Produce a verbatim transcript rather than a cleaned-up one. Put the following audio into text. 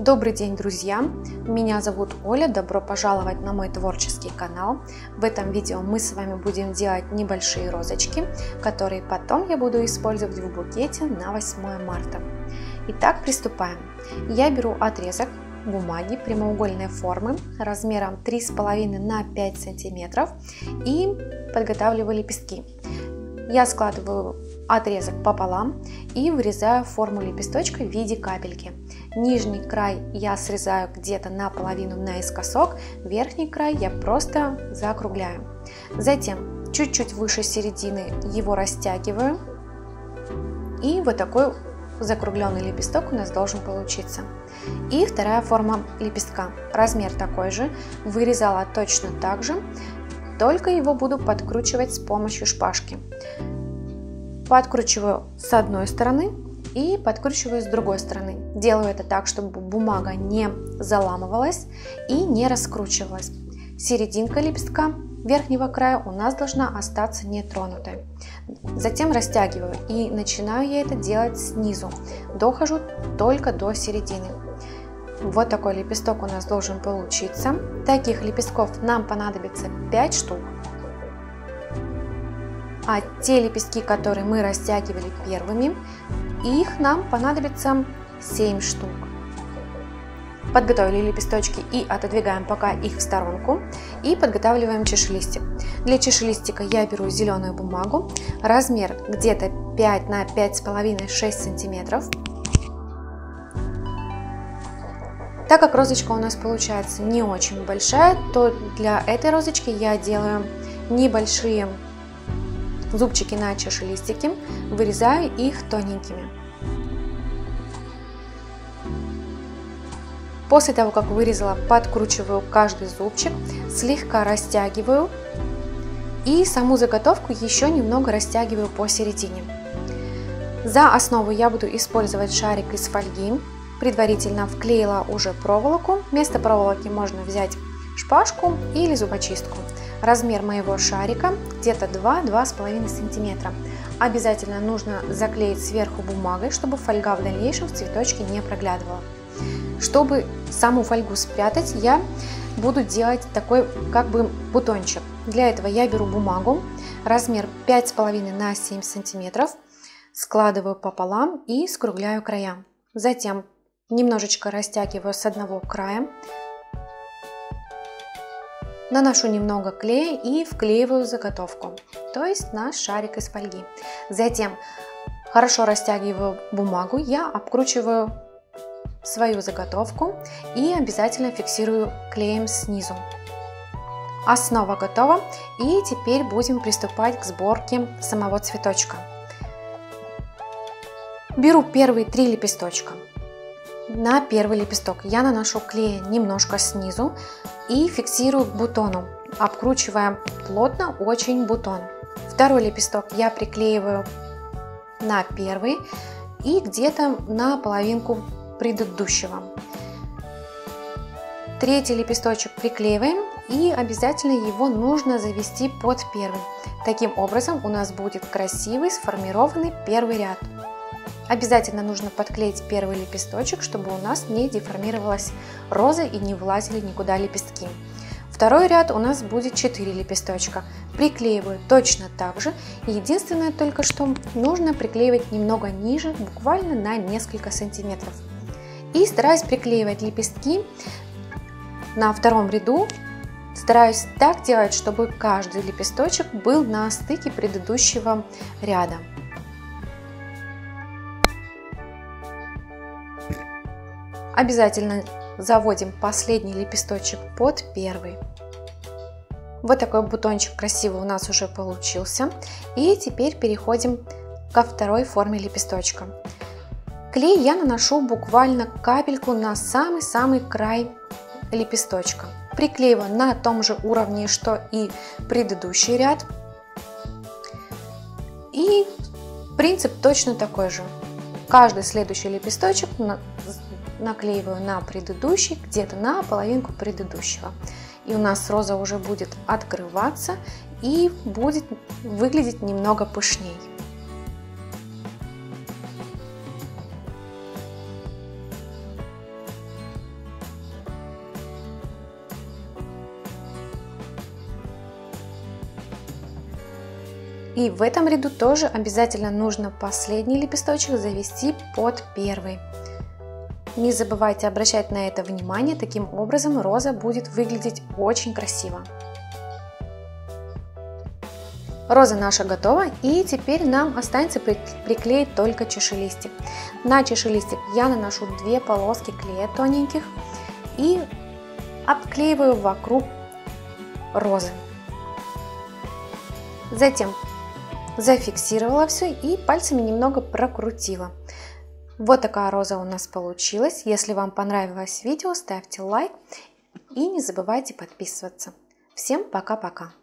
Добрый день, друзья! Меня зовут Оля, добро пожаловать на мой творческий канал. В этом видео мы с вами будем делать небольшие розочки, которые потом я буду использовать в букете на восьмое марта. Итак, приступаем. Я беру отрезок бумаги прямоугольной формы размером три с половиной на пять сантиметров и подготавливаю лепестки. Я складываю отрезок пополам и вырезаю форму лепесточка в виде капельки. Нижний край я срезаю где-то наполовину наискосок, верхний край я просто заокругляю. Затем чуть-чуть выше середины его растягиваю, и вот такой закругленный лепесток у нас должен получиться. И вторая форма лепестка, размер такой же, вырезала точно так же, только его буду подкручивать с помощью шпажки. Подкручиваю с одной стороны и подкручиваю с другой стороны. Делаю это так, чтобы бумага не заламывалась и не раскручивалась. Серединка лепестка верхнего края у нас должна остаться нетронутой. Затем растягиваю и начинаю я это делать снизу. Дохожу только до середины. Вот такой лепесток у нас должен получиться. Таких лепестков нам понадобится пять штук. А те лепестки, которые мы растягивали первыми, их нам понадобится семь штук. Подготовили лепесточки и отодвигаем пока их в сторонку. И подготавливаем чашелистик. Для чашелистика я беру зеленую бумагу. Размер где-то пять на пять с половиной — шесть сантиметров. Так как розочка у нас получается не очень большая, то для этой розочки я делаю небольшие зубчики на чашелистике, вырезаю их тоненькими. После того, как вырезала, подкручиваю каждый зубчик, слегка растягиваю и саму заготовку еще немного растягиваю посередине. За основу я буду использовать шарик из фольги, предварительно вклеила уже проволоку, вместо проволоки можно взять шпажку или зубочистку. Размер моего шарика где-то два — два с половиной сантиметра. Обязательно нужно заклеить сверху бумагой, чтобы фольга в дальнейшем в цветочке не проглядывала. Чтобы саму фольгу спрятать, я буду делать такой как бы бутончик. Для этого я беру бумагу, размер пять с половиной на семь сантиметров, складываю пополам и скругляю края. Затем немножечко растягиваю с одного края. Наношу немного клея и вклеиваю заготовку, то есть наш шарик из фольги. Затем хорошо растягиваю бумагу, я обкручиваю свою заготовку и обязательно фиксирую клеем снизу. Основа готова, и теперь будем приступать к сборке самого цветочка. Беру первые три лепесточка. На первый лепесток я наношу клея немножко снизу и фиксирую к бутону, обкручивая плотно очень бутон. Второй лепесток я приклеиваю на первый и где-то на половинку предыдущего. Третий лепесточек приклеиваем, и обязательно его нужно завести под первый. Таким образом у нас будет красивый сформированный первый ряд. Обязательно нужно подклеить первый лепесточек, чтобы у нас не деформировалась роза и не вылазили никуда лепестки. Второй ряд у нас будет четыре лепесточка. Приклеиваю точно так же. Единственное только, что нужно приклеивать немного ниже, буквально на несколько сантиметров. И стараюсь приклеивать лепестки на втором ряду. Стараюсь так делать, чтобы каждый лепесточек был на стыке предыдущего ряда. Обязательно заводим последний лепесточек под первый. Вот такой бутончик красивый у нас уже получился. И теперь переходим ко второй форме лепесточка. Клей я наношу буквально капельку на самый-самый край лепесточка. Приклеиваю на том же уровне, что и предыдущий ряд. И принцип точно такой же. Каждый следующий лепесточек наклеиваю на предыдущий, где-то на половинку предыдущего. И у нас роза уже будет открываться и будет выглядеть немного пышней. И в этом ряду тоже обязательно нужно последний лепесточек завести под первый. Не забывайте обращать на это внимание, таким образом роза будет выглядеть очень красиво. Роза наша готова, и теперь нам останется приклеить только чашелистик. На чашелистик я наношу две полоски клея тоненьких и обклеиваю вокруг розы. Затем зафиксировала все и пальцами немного прокрутила. Вот такая роза у нас получилась. Если вам понравилось видео, ставьте лайк и не забывайте подписываться. Всем пока-пока!